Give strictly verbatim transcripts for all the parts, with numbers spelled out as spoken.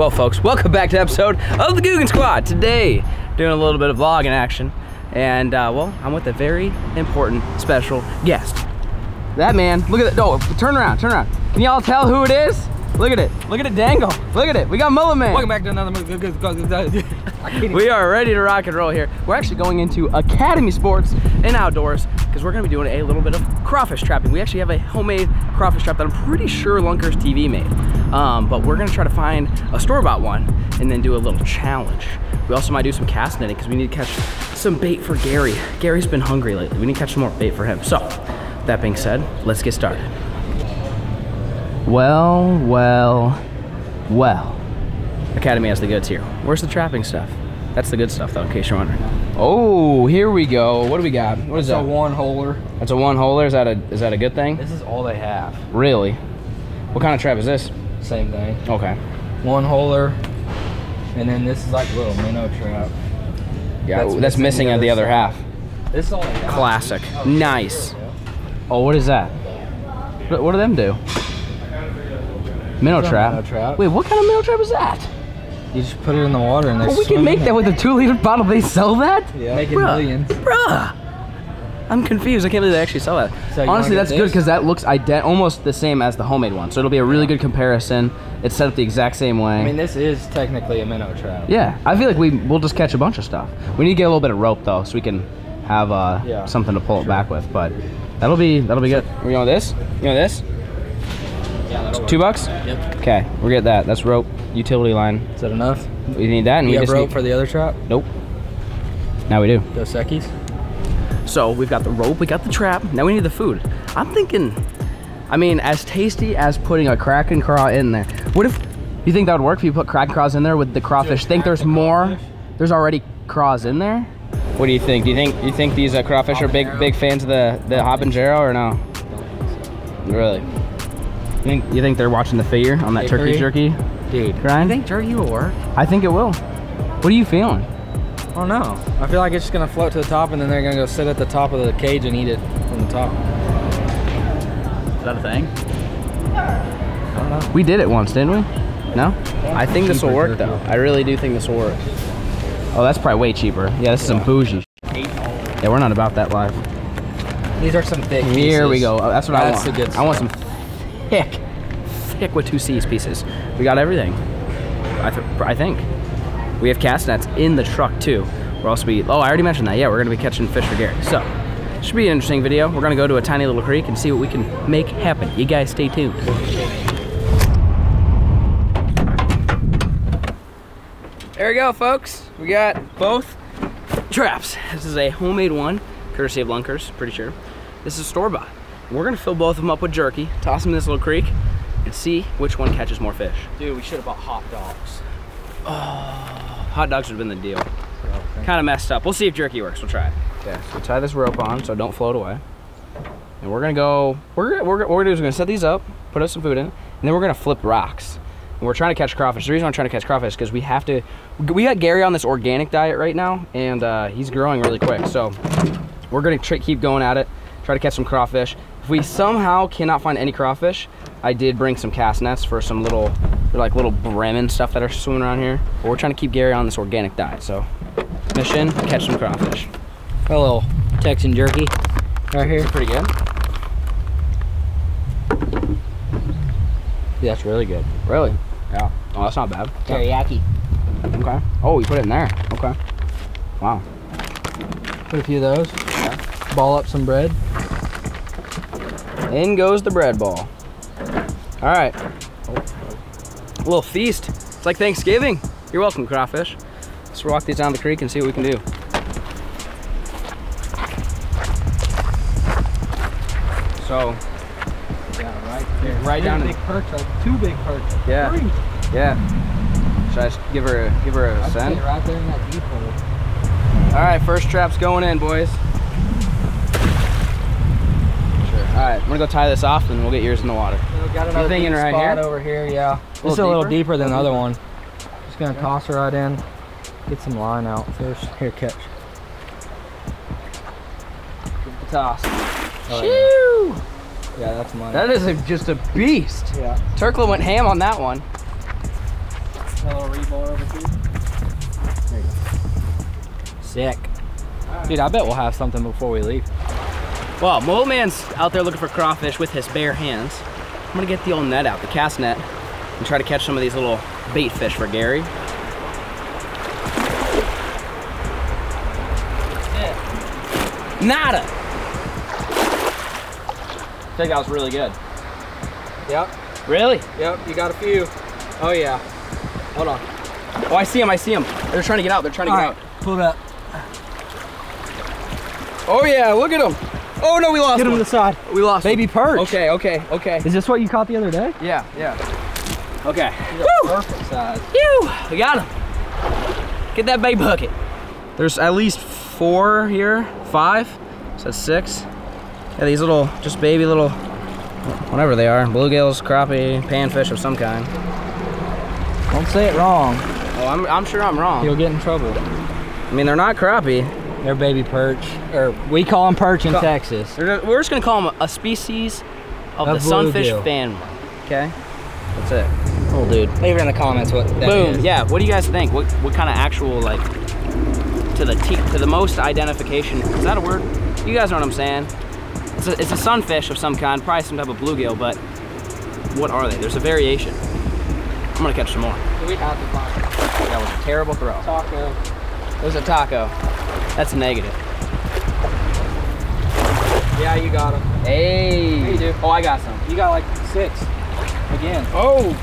Well, folks, welcome back to an episode of the Googan Squad. Today, doing a little bit of vlogging action, and uh, well, I'm with a very important special guest. That man, look at that. Oh, turn around, turn around. Can y'all tell who it is? Look at it. Look at it dangle. Look at it. We got Mullet Man. Welcome back to another movie. We are ready to rock and roll here. We're actually going into Academy Sports and Outdoors because we're going to be doing a little bit of crawfish trapping. We actually have a homemade crawfish trap that I'm pretty sure Lunkers T V made. Um, but we're going to try to find a store-bought one and then do a little challenge. We also might do some cast netting because we need to catch some bait for Gary. Gary's been hungry lately. We need to catch some more bait for him. So, that being said, let's get started. Well, well, well. Academy has the goods here. Where's the trapping stuff? That's the good stuff though, in case you're wondering. Oh, here we go. What do we got? What is that? That's a one-holer. That's a one-holer? Is that a is that a good thing? This is all they have. Really? What kind of trap is this? Same thing. Okay. One-holer, and then this is like a little minnow trap. Yeah, that's, that's missing the other, the other half. This is all they have. Classic. Oh, nice. Oh, what is that? What, what do them do? Minnow trap. minnow trap. Wait, what kind of minnow trap is that? You just put it in the water and they well, we can make that with a two-liter bottle. They sell that? Yeah. Making millions. Bruh. I'm confused. I can't believe they actually sell that. So honestly, that's good because that looks ident almost the same as the homemade one. So it'll be a really yeah. good comparison. It's set up the exact same way. I mean, this is technically a minnow trap. Yeah. I feel like we, we'll just catch a bunch of stuff. We need to get a little bit of rope, though, so we can have uh, yeah. something to pull sure. it back with. But that'll be that'll be good. Are we on this? You know this? Yeah, two work. bucks? Yep. Okay, we'll get that. That's rope, utility line. Is that enough? We need that. And you we have just rope need... for the other trap? Nope. Now we do. Dos Equis. So we've got the rope, we got the trap. Now we need the food. I'm thinking, I mean, as tasty as putting a Kraken craw in there. What if, you think that would work if you put Kraken craws in there with the crawfish? Think there's more? Crawfish? There's already craws in there? What do you think? Do you think you think these uh, crawfish habanero. are big big fans of the, the habanero or no? So. Really? You think, you think they're watching the figure on that turkey jerky? Dude, Ryan? You think jerky will work? I think it will. What are you feeling? I don't know. I feel like it's just going to float to the top and then they're going to go sit at the top of the cage and eat it from the top. Is that a thing? I don't know. We did it once, didn't we? No? I think this will work though. I really do think this will work. Oh, that's probably way cheaper. Yeah, this is yeah. some bougie. Yeah, we're not about that life. These are some thick pieces. Here we go. That's what I want. That's a good stuff. I want some thick, thick with two C's pieces. We got everything, I, th I think. We have cast nets in the truck too. We'll also be, oh, I already mentioned that. Yeah, we're gonna be catching fish for Gary. So, should be an interesting video. We're gonna go to a tiny little creek and see what we can make happen. You guys stay tuned. There we go, folks. We got both traps. This is a homemade one, courtesy of Lunkers, pretty sure. This is store-bought. We're gonna fill both of them up with jerky, toss them in this little creek, and see which one catches more fish. Dude, we should have bought hot dogs. Oh, hot dogs would have been the deal. Okay. Kind of messed up. We'll see if jerky works. We'll try it. Yeah, so tie this rope on so don't float away. And we're gonna go, we're, we're, what we're gonna do is we're gonna set these up, put up some food in, and then we're gonna flip rocks. And we're trying to catch crawfish. The reason I'm trying to catch crawfish is because we have to, we got Gary on this organic diet right now, and uh, he's growing really quick. So we're gonna try, keep going at it, try to catch some crawfish. If we somehow cannot find any crawfish, I did bring some cast nets for some little, like little bream and stuff that are swimming around here. But we're trying to keep Gary on this organic diet, so mission, catch some crawfish. A little Texan jerky right here. That's pretty good. Yeah, that's really good. Really? Yeah. Oh, that's not bad. Teriyaki. Okay. Oh, you put it in there. Okay. Wow. Put a few of those. Okay. Ball up some bread. In goes the bread ball. All right, a little feast. It's like Thanksgiving. You're welcome, crawfish. Let's walk these down the creek and see what we can do. So, yeah, right there. Right down. Big perch, like two big perch. Yeah. Three. Yeah. Should I give her a give her a scent? Right there in that deep hole. All right, first trap's going in, boys. All right, I'm gonna go tie this off and we'll get yours in the water. We got another thing in right spot here? over here, yeah. It's a little, a little deeper than the other one. Just gonna okay. toss her right in, get some line out first. Here, catch. Give the toss. Oh, yeah. yeah, that's mine. That is a, just a beast. Yeah. Turkla went ham on that one. A little re-ball over too. There you go. Sick. Right. Dude, I bet we'll have something before we leave. Well, my old man's out there looking for crawfish with his bare hands. I'm gonna get the old net out, the cast net, and try to catch some of these little bait fish for Gary. Yeah. Nada! I think that was really good. Yep. Really? Yep, you got a few. Oh yeah. Hold on. Oh, I see him, I see him. They're trying to get out, they're trying to All get right. out. Pull it up. Oh yeah, look at him. Oh no, we lost Get him one. to the side. We lost Baby one. perch. Okay, okay, okay. Is this what you caught the other day? Yeah, yeah. Okay. Woo! Perfect size. Phew, we got him. Get that baby bucket. There's at least four here, five, so six. Yeah, these little, just baby little, whatever they are, bluegills, crappie, panfish of some kind. Don't say it wrong. Oh, I'm, I'm sure I'm wrong. You'll get in trouble. I mean, they're not crappie. They're baby perch, or we call them perch in Ca Texas. We're just gonna call them a species of a the sunfish gill. family. Okay, that's it. Oh, dude. Leave it in the comments what that Boom. is. Yeah, what do you guys think? What what kind of actual, like, to the te to the most identification, is that a word? You guys know what I'm saying. It's a, it's a sunfish of some kind, probably some type of bluegill, but what are they? There's a variation. I'm gonna catch some more. We have to find it. That was a terrible throw. Taco. It was a taco. That's a negative. Yeah, you got him. Hey. Yeah, you do. Oh, I got some. You got like six. Again. Oh.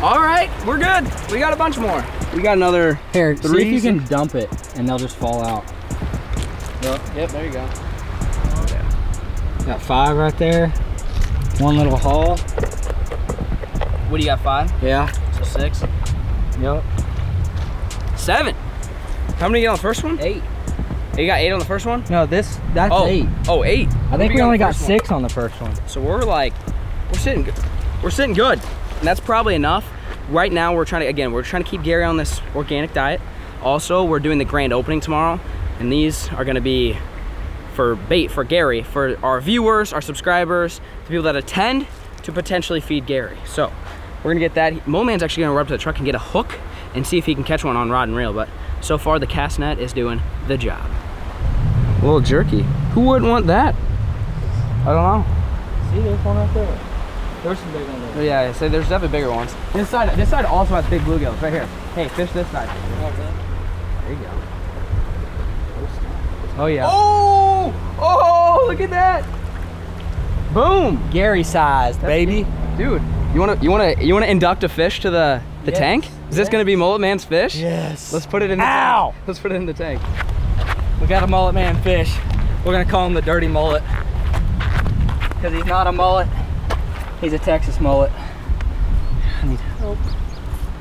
All right, we're good. We got a bunch more. We got another Here, three. See if you six. can dump it and they'll just fall out. Yep, yep, there you go. Okay. Got five right there. One little haul. What do you got, five? Yeah. So six. Yep. Seven. How many you got on the first one? Eight. You got eight on the first one? No, this, that's oh. eight. Oh, eight. I think we only got six on the first one. So we're like, we're sitting good. We're sitting good. And that's probably enough. Right now we're trying to, again, we're trying to keep Gary on this organic diet. Also, we're doing the grand opening tomorrow. And these are gonna be for bait for Gary, for our viewers, our subscribers, the people that attend to potentially feed Gary. So we're gonna get that. Mo Man's actually gonna run up to the truck and get a hook and see if he can catch one on rod and reel, but so far the cast net is doing the job. A little jerky. Who wouldn't want that? I don't know. See, there's one right there. There's some big ones there. Yeah, so there's definitely bigger ones. This side, this side also has big bluegills right here. Hey, fish this side. There you go. Oh yeah. Oh! Oh, look at that! Boom! Gary size, baby. Dude, you wanna you wanna you wanna induct a fish to the the yes. tank? Is this gonna be Mullet Man's fish? Yes. Let's put it in the Ow! tank. Let's put it in the tank. We got a Mullet Man fish. We're gonna call him the Dirty Mullet. Cause he's not a mullet. He's a Texas mullet. I need help.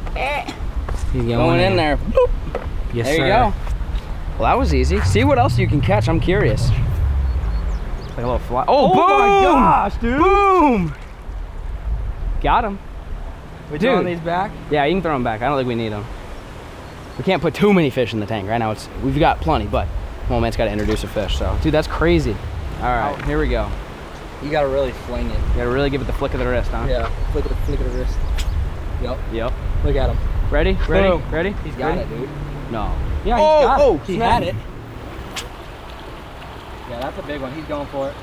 He's going, going in, in there. Boop. Yes, there sir. you go. Well, that was easy. See what else you can catch, I'm curious. Like a little fly. Oh, oh boom! my gosh, dude. Boom! Got him. We throwing these back? Yeah, you can throw them back. I don't think we need them. We can't put too many fish in the tank right now. It's we've got plenty, but my man's got to introduce a fish. So, dude, that's crazy. All right, oh. here we go. You gotta really fling it. You gotta really give it the flick of the wrist, huh? Yeah, flick of the flick of the wrist. Yep. Yep. Look at him. Ready? Ready? Hello. Ready? He's got Ready? it, dude. No. Yeah, he's oh, got oh, it. Oh, he had it. Yeah, that's a big one. He's going for it.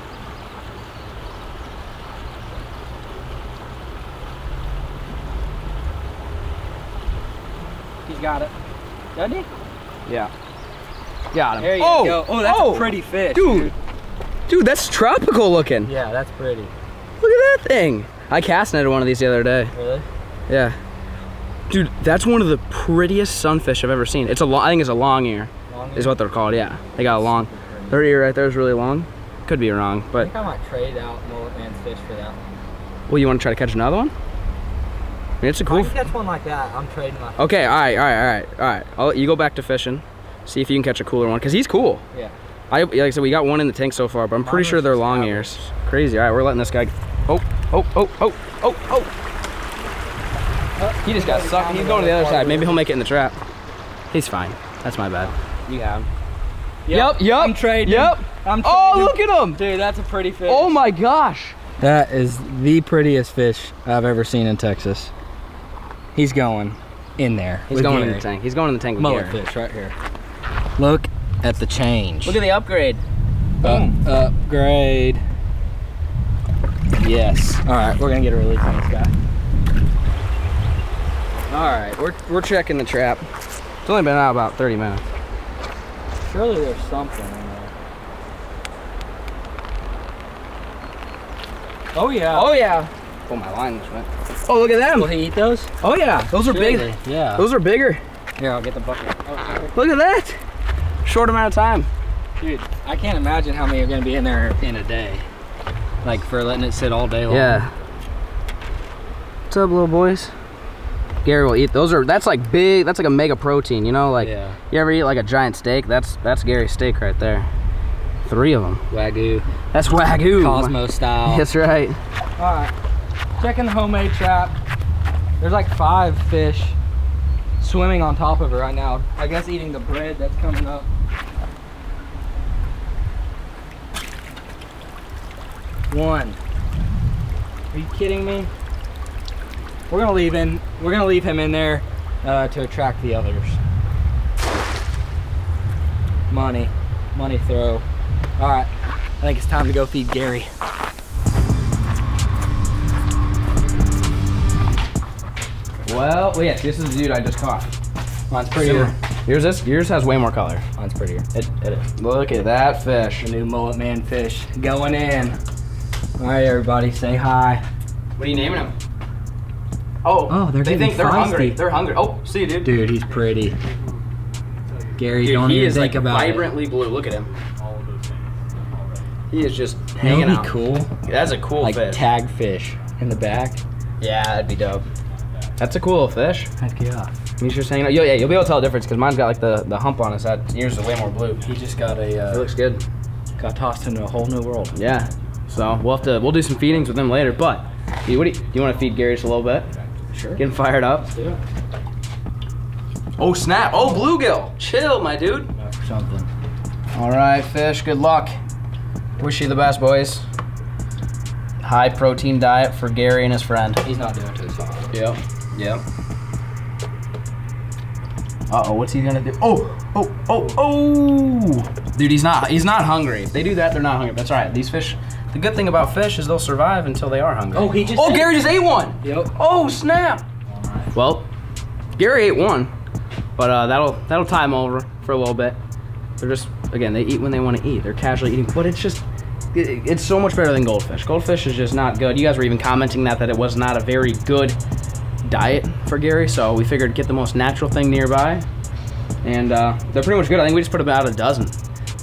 Got it. Doesn't he? Yeah. Got him. There you oh, go. Oh, that's oh, a pretty fish. Dude. dude. Dude, that's tropical looking. Yeah, that's pretty. Look at that thing. I cast netted one of these the other day. Really? Yeah. Dude, that's one of the prettiest sunfish I've ever seen. It's a long, I think it's a long ear, long ear is what they're called. Yeah. They got a long. Their ear right there is really long. Could be wrong, but. I think I might trade out Mullet Man's fish for that one. Well, you want to try to catch another one? I mean, it's a cool. If I can catch one like that, I'm trading my fish. Okay, all right, all right, all right, all right. I'll let you go back to fishing, see if you can catch a cooler one, cause he's cool. Yeah. I like I said, we got one in the tank so far, but I'm Mine pretty sure they're long ears. Crazy. All right, we're letting this guy. Oh, oh, oh, oh, oh, oh. He just got sucked. He's going to the other side. Maybe he'll make it in the trap. He's fine. That's my bad. You got him. Yep, yep. I'm trading. Yep. I'm trading. Oh, look at him, dude. That's a pretty fish. Oh my gosh. That is the prettiest fish I've ever seen in Texas. He's going in there. He's going Gary. in the tank. He's going in the tank with mullet Gary. Fish right here. Look at the change. Look at the upgrade. Boom. Uh, upgrade. Yes. All right, we're gonna get a release on this guy. All right, we're we're checking the trap. It's only been out about thirty minutes. Surely there's something in there. Oh yeah. Oh yeah. Oh, my line just went. Oh, look at them. Will he eat those? Oh yeah. Those are big. Yeah. Those are bigger. Here, I'll get the bucket. Oh, look at that. Short amount of time. Dude, I can't imagine how many are gonna be in there in a day. Like, for letting it sit all day long. Yeah. What's up, little boys? Gary will eat those. Are that's like big. That's like a mega protein, you know. Like, yeah. You ever eat like a giant steak? That's that's Gary's steak right there. Three of them. Wagyu. That's wagyu. Cosmo style. That's right. All right. Checking the homemade trap. There's like five fish swimming on top of it right now. I guess eating the bread that's coming up. One. Are you kidding me? We're gonna leave in. We're gonna leave him in there uh, to attract the others. Money, money throw. All right, I think it's time to go feed Gary. Well, well yes, this is the dude I just caught. Mine's prettier. Yours this. Yours has way more color. Mine's prettier. It, it is. Look at that fish. The new mullet man fish going in. All right, everybody, say hi. What are you naming him? Oh, oh they're they think they're hungry. They're hungry. Oh, see you, dude. Dude, he's pretty. Gary, dude, don't he even is think like about vibrantly it. blue. Look at him. He is just hanging That'd out. Be cool. That's a cool like, fish. Tag fish in the back. Yeah, that'd be dope. That's a cool fish. Heck yeah. He's just hanging out. Yo, yeah, you'll be able to tell the difference because mine's got like the the hump on his side. Yours is way more blue. He just got a. Uh, it looks good. Got tossed into a whole new world. Yeah. So we'll have to we'll do some feedings with them later. But dude, what do you, do you want to feed Gary just a little bit? Sure. Getting fired up. Let's do it. Oh snap! Oh bluegill! Chill, my dude. Something. All right, fish. Good luck. Wish you the best, boys. High protein diet for Gary and his friend. He's not doing it to his father. Yep. Yep. Uh oh, what's he gonna do? Oh, oh, oh, oh! Dude, he's not. He's not hungry. If they do that, they're not hungry. That's all right. These fish. The good thing about fish is they'll survive until they are hungry. Oh, he just Oh, ate. Gary just ate one. Yep. Oh, snap. All right. Well, Gary ate one, but uh, that'll that'll tie him over for a little bit. They're just, again, they eat when they want to eat. They're casually eating, but it's just, it, it's so much better than goldfish. Goldfish is just not good. You guys were even commenting that, that it was not a very good diet for Gary, so we figured get the most natural thing nearby, and uh, they're pretty much good. I think we just put about a dozen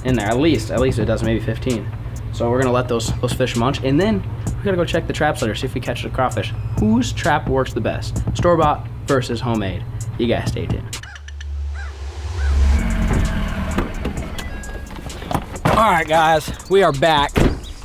in there, at least, at least a dozen, maybe fifteen. So we're gonna let those those fish munch, and then we gotta go check the traps later, see if we catch the crawfish. Whose trap works the best? Store-bought versus homemade. You guys stay tuned. All right, guys, we are back.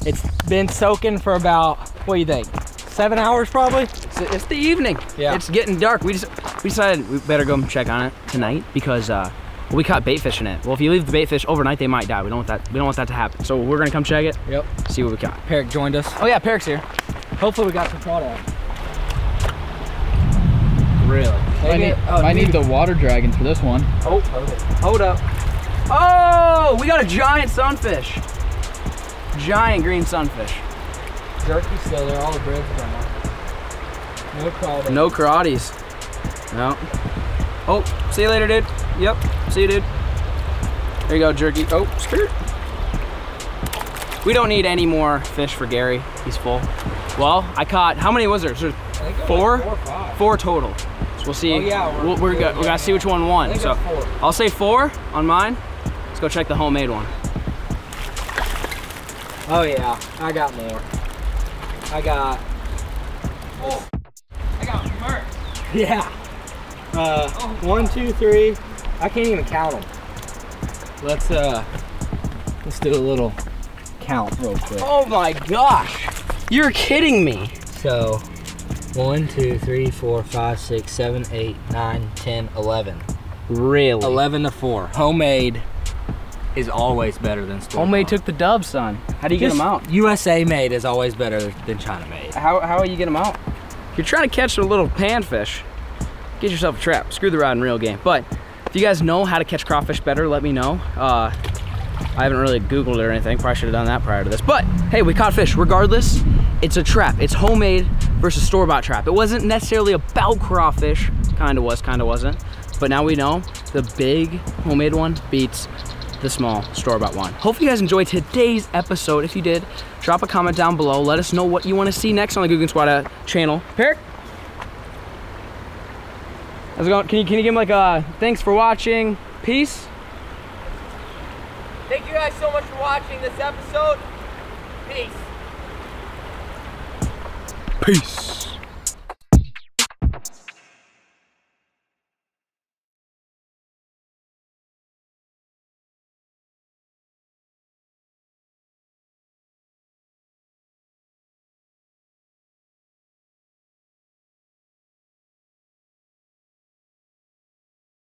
It's been soaking for about, what do you think? Seven hours probably? It's, it's the evening. Yeah. It's getting dark. We just we decided we better go check on it tonight because uh, we caught bait fish in it. Well, if you leave the bait fish overnight, they might die. We don't want that. We don't want that to happen. So we're gonna come check it. Yep. See what we got. Peric joined us. Oh yeah, Peric's here. Hopefully we got some trout out. Really? I need, oh, I need the water dragon for this one. Oh, hold up. Oh, we got a giant sunfish. Giant green sunfish. Jerky still there. All the bread's gone. No crawdads. No crawdies. No. Oh, see you later, dude. Yep, see you, dude. There you go, jerky. Oh, skirt. We don't need any more fish for Gary. He's full. Well, I caught, how many was there? There's four? Like four, or five. Four total. So we'll see. Oh, yeah, we're, we're, we're, got, we're gonna see which one won. So I'll say four on mine. Let's go check the homemade one. Oh yeah, I got more. I got. Oh, I got murk. Yeah. Uh, oh, one, two, three. I can't even count them. Let's uh, let's do a little count real quick. Oh my gosh, you're kidding me. So, one, two, three, four, five, six, seven, eight, nine, ten, eleven. Really? Eleven to four. Homemade is always better than store. Homemade took the dub, son. How do you Just get them out? U S A made is always better than China made. How how do you get them out? You're trying to catch a little panfish. get yourself a trap. Screw the rod and reel game. But if you guys know how to catch crawfish better, let me know. Uh, I haven't really Googled it or anything. Probably should have done that prior to this. But hey, we caught fish. Regardless, it's a trap. It's homemade versus store-bought trap. It wasn't necessarily about crawfish. Kind of was, kind of wasn't. But now we know the big homemade one beats the small store-bought one. Hopefully you guys enjoyed today's episode. If you did, drop a comment down below. Let us know what you want to see next on the Googan Squad channel. Peric, how's it going? Can you, can you give me like a thanks for watching? Peace. Thank you guys so much for watching this episode. Peace. Peace.